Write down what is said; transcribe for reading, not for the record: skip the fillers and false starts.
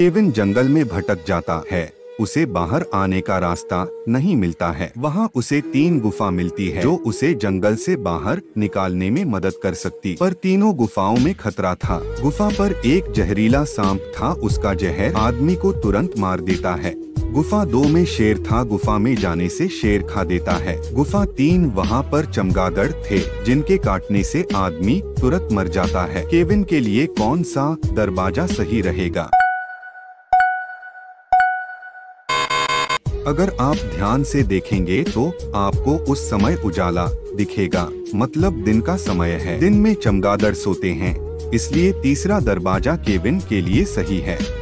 Kevin जंगल में भटक जाता है, उसे बाहर आने का रास्ता नहीं मिलता है। वहाँ उसे 3 गुफा मिलती है जो उसे जंगल से बाहर निकालने में मदद कर सकती, पर तीनों गुफाओं में खतरा था। गुफा पर एक जहरीला सांप था, उसका जहर आदमी को तुरंत मार देता है। गुफा 2 में शेर था, गुफा में जाने से शेर खा देता है। गुफा 3 वहाँ पर चमगादड़ थे जिनके काटने से आदमी तुरंत मर जाता है। केविन के लिए कौन सा दरवाजा सही रहेगा? अगर आप ध्यान से देखेंगे तो आपको उस समय उजाला दिखेगा, मतलब दिन का समय है। दिन में चमगादड़ सोते हैं, इसलिए तीसरा दरवाजा केविन के लिए सही है।